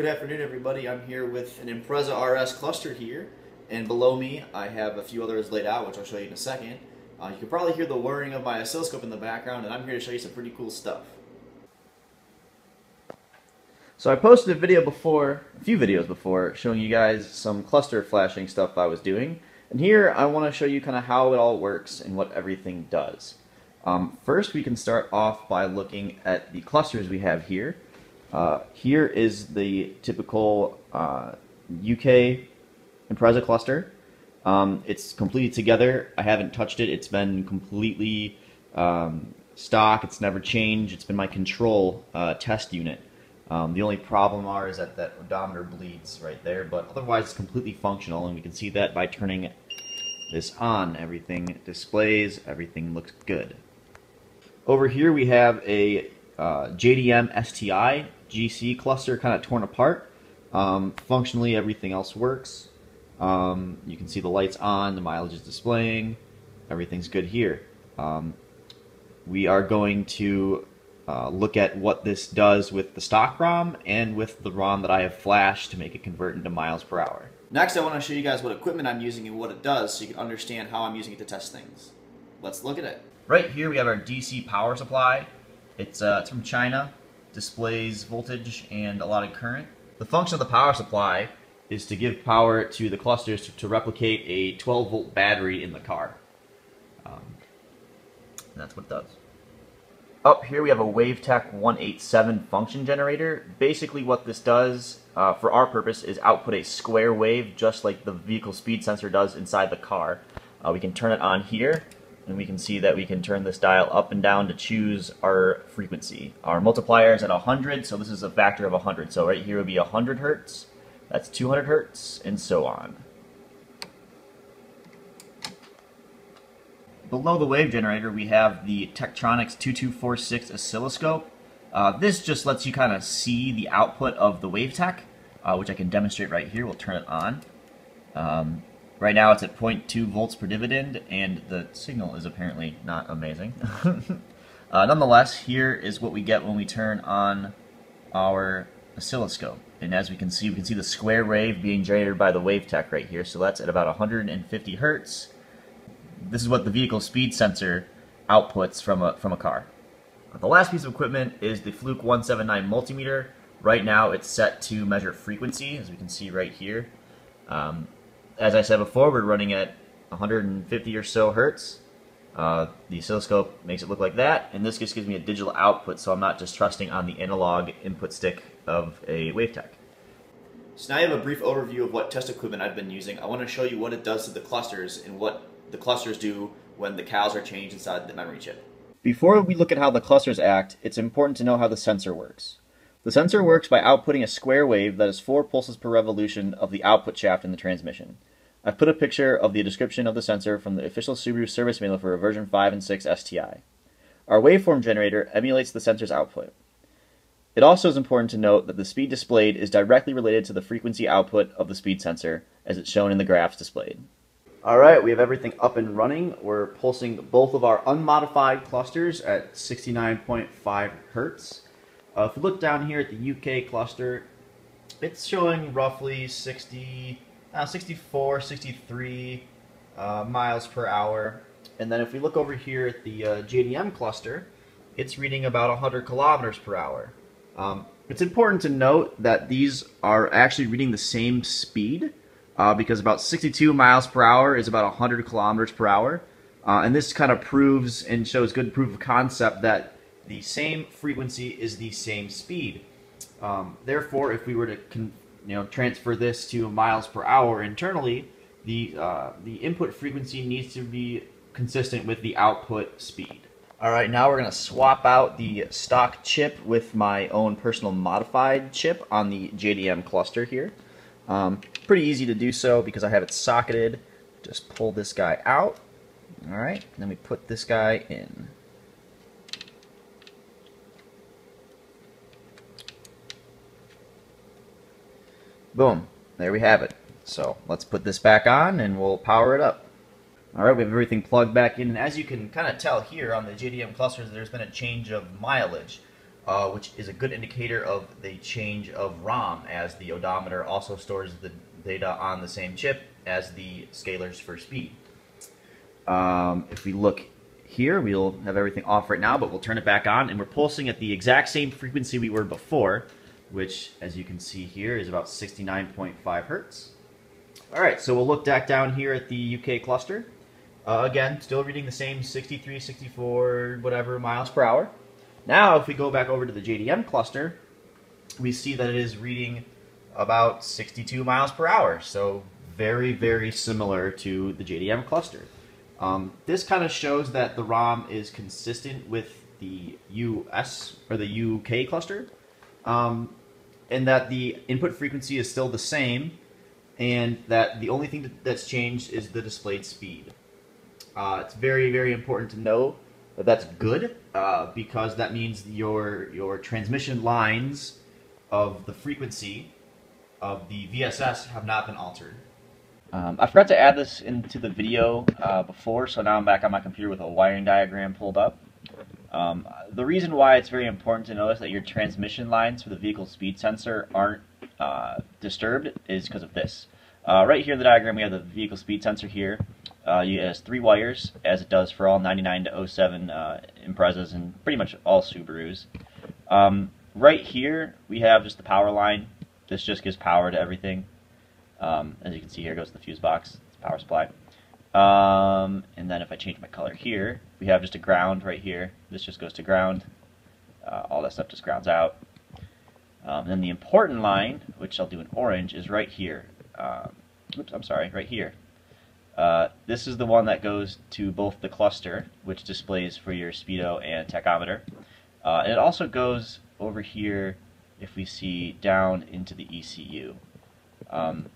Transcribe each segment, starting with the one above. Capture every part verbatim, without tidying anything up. Good afternoon, everybody. I'm here with an Impreza R S cluster here, and below me I have a few others laid out, which I'll show you in a second. Uh, you can probably hear the whirring of my oscilloscope in the background, and I'm here to show you some pretty cool stuff. So I posted a video before, a few videos before, showing you guys some cluster flashing stuff I was doing, and here I want to show you kind of how it all works and what everything does. Um, first, we can start off by looking at the clusters we have here. Uh, here is the typical uh, U K Impreza cluster. Um, it's completely together. I haven't touched it. It's been completely um, stock. It's never changed. It's been my control uh, test unit. Um, the only problem are is that that odometer bleeds right there, but otherwise it's completely functional, and we can see that by turning this on. Everything displays. Everything looks good. Over here we have a uh, J D M S T I G C cluster kind of torn apart. Um, functionally, everything else works. Um, you can see the lights on, the mileage is displaying, everything's good here. Um, we are going to uh, look at what this does with the stock ROM and with the ROM that I have flashed to make it convert into miles per hour. Next, I want to show you guys what equipment I'm using and what it does so you can understand how I'm using it to test things. Let's look at it. Right here we have our D C power supply. It's, uh, it's from China, displays voltage and a lot of current. The function of the power supply is to give power to the clusters to, to replicate a twelve volt battery in the car. Um, and that's what it does. Up here we have a Wavetek one eighty-seven function generator. Basically what this does, uh, for our purpose, is output a square wave just like the vehicle speed sensor does inside the car. Uh, we can turn it on here, and we can see that we can turn this dial up and down to choose our frequency. Our multiplier is at one hundred, so this is a factor of one hundred. So right here would be one hundred hertz. That's two hundred hertz, and so on. Below the wave generator, we have the Tektronix two two four six oscilloscope. Uh, this just lets you kind of see the output of the Wavetek, uh, which I can demonstrate right here. We'll turn it on. Um, right now, it's at zero point two volts per dividend, and the signal is apparently not amazing. uh, nonetheless, here is what we get when we turn on our oscilloscope. And as we can see, we can see the square wave being generated by the Wavetek right here. So that's at about one hundred fifty hertz. This is what the vehicle speed sensor outputs from a, from a car. The last piece of equipment is the Fluke one seventy-nine multimeter. Right now it's set to measure frequency, as we can see right here. Um, as I said before, we're running at one hundred fifty or so hertz. Uh, the oscilloscope makes it look like that, and this just gives me a digital output, so I'm not just trusting on the analog input stick of a Wavetek. So now you have a brief overview of what test equipment I've been using. I want to show you what it does to the clusters and what the clusters do when the cows are changed inside the memory chip. Before we look at how the clusters act, it's important to know how the sensor works. The sensor works by outputting a square wave that is four pulses per revolution of the output shaft in the transmission. I've put a picture of the description of the sensor from the official Subaru service manual for version five and six S T I. Our waveform generator emulates the sensor's output. It also is important to note that the speed displayed is directly related to the frequency output of the speed sensor, as it's shown in the graphs displayed. Alright, we have everything up and running. We're pulsing both of our unmodified clusters at sixty-nine point five hertz. Uh, if we look down here at the U K cluster, it's showing roughly sixty... Uh, sixty-four, sixty-three uh, miles per hour. And then if we look over here at the uh, J D M cluster, it's reading about one hundred kilometers per hour. Um, it's important to note that these are actually reading the same speed uh, because about sixty-two miles per hour is about one hundred kilometers per hour. Uh, and this kind of proves and shows good proof of concept that the same frequency is the same speed. Um, therefore, if we were to con you know, transfer this to miles per hour internally, the, uh, the input frequency needs to be consistent with the output speed. All right, now we're going to swap out the stock chip with my own personal modified chip on the J D M cluster here. Um, pretty easy to do so because I have it socketed. Just pull this guy out. All right, and then we put this guy in. Boom, there we have it. So let's put this back on and we'll power it up. All right, we have everything plugged back in. And as you can kind of tell here on the J D M clusters, there's been a change of mileage. uh, which is a good indicator of the change of ROM, as the odometer also stores the data on the same chip as the scalars for speed. Um, if we look here, we'll have everything off right now, but we'll turn it back on, and we're pulsing at the exact same frequency we were before, which, as you can see here, is about sixty-nine point five hertz. All right, so we'll look back down here at the U K cluster. Uh, again, still reading the same sixty-three, sixty-four, whatever miles per hour. Now, if we go back over to the J D M cluster, we see that it is reading about sixty-two miles per hour, so very, very similar to the J D M cluster. Um, this kind of shows that the ROM is consistent with the U S or the U K cluster, um, and that the input frequency is still the same, and that the only thing that's changed is the displayed speed. Uh, it's very, very important to know that that's good, uh, because that means your your transmission lines of the frequency of the V S S have not been altered. Um, I forgot to add this into the video uh, before, so now I'm back on my computer with a wiring diagram pulled up. Um, the reason why it's very important to notice that your transmission lines for the vehicle speed sensor aren't uh, disturbed is because of this. Uh, right here in the diagram we have the vehicle speed sensor here. Uh, it has three wires, as it does for all ninety-nine to oh seven uh, Imprezas and pretty much all Subarus. Um, right here we have just the power line. This just gives power to everything. Um, as you can see, here goes the fuse box, it's power supply. Um, and then if I change my color here, we have just a ground right here. This just goes to ground. Uh, all that stuff just grounds out. Um, and then the important line, which I'll do in orange, is right here. Um, oops, I'm sorry, right here. Uh, this is the one that goes to both the cluster, which displays for your speedo and tachometer. Uh, and it also goes over here, if we see, down into the E C U. Um,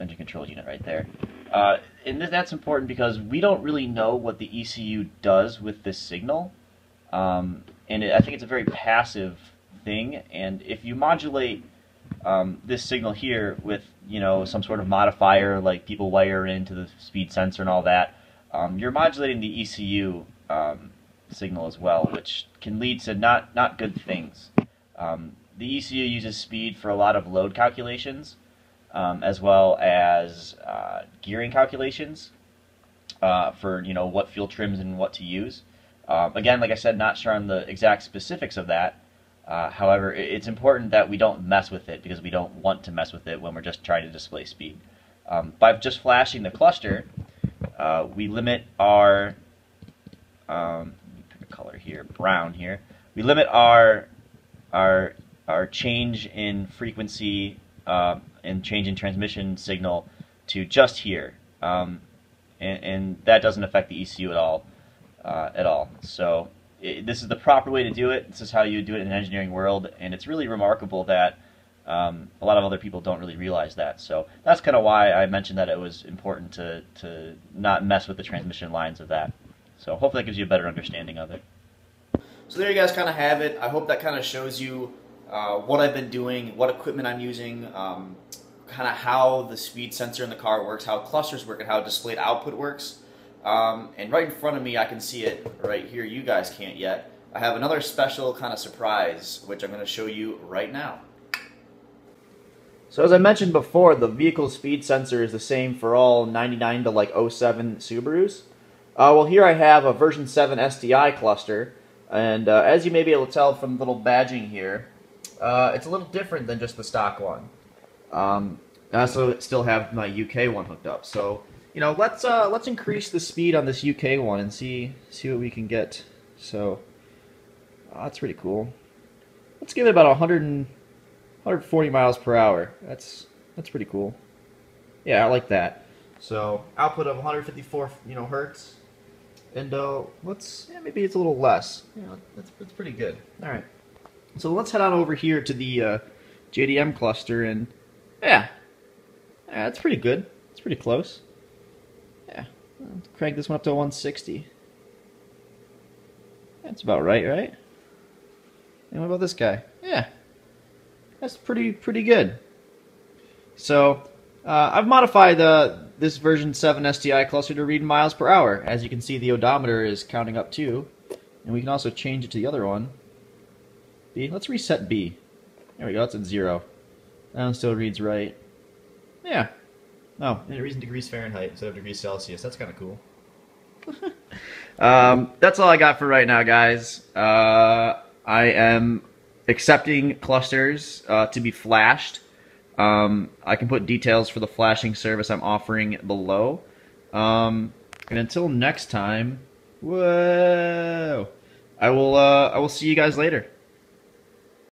engine control unit right there. Uh, and th that's important because we don't really know what the E C U does with this signal. Um, and it, I think it's a very passive thing, and if you modulate um, this signal here with, you know, some sort of modifier, like people wire into the speed sensor and all that, um, you're modulating the E C U um, signal as well, which can lead to not, not good things. Um, the E C U uses speed for a lot of load calculations, Um, as well as uh, gearing calculations uh, for, you know, what fuel trims and what to use. Um, again, like I said, not sure on the exact specifics of that. Uh, however, it's important that we don't mess with it, because we don't want to mess with it when we're just trying to display speed. Um, by just flashing the cluster, uh, we limit our um, let me pick a color here, brown here. We limit our our our change in frequency. Uh, and change in transmission signal to just here, um, and, and that doesn't affect the E C U at all. Uh, at all. So it, this is the proper way to do it. This is how you do it in the engineering world, and it's really remarkable that um, a lot of other people don't really realize that. So that's kind of why I mentioned that it was important to to not mess with the transmission lines of that. So hopefully that gives you a better understanding of it. So there you guys kind of have it. I hope that kind of shows you Uh, what I've been doing, what equipment I'm using, um, kind of how the speed sensor in the car works, how clusters work, and how displayed output works. Um, and right in front of me, I can see it right here. You guys can't yet. I have another special kind of surprise, which I'm going to show you right now. So as I mentioned before, the vehicle speed sensor is the same for all ninety-nine to like oh seven Subarus. Uh, well, here I have a version seven S T I cluster, and uh, as you may be able to tell from the little badging here, Uh, it's a little different than just the stock one. Um, I also still have my U K one hooked up, so you know, let's uh, let's increase the speed on this U K one and see see what we can get. So uh, that's pretty cool. Let's give it about one hundred and forty miles per hour. That's that's pretty cool. Yeah, I like that. So output of one hundred fifty-four, you know, hertz, and uh, let's yeah, maybe it's a little less. You know, that's that's pretty good. All right. So let's head on over here to the uh, J D M cluster, and yeah, yeah, that's pretty good. It's pretty close. Yeah, I'll crank this one up to one sixty. That's about right, right? And what about this guy? Yeah, that's pretty pretty good. So uh, I've modified uh, this version seven S T I cluster to read miles per hour. As you can see, the odometer is counting up too, and we can also change it to the other one. B. Let's reset B. There we go. That's at zero. That one still reads right. Yeah. Oh. And it reads in degrees Fahrenheit instead of degrees Celsius. That's kind of cool. um, that's all I got for right now, guys. Uh, I am accepting clusters uh, to be flashed. Um, I can put details for the flashing service I'm offering below. Um, and until next time, whoa, I will, uh, I will see you guys later.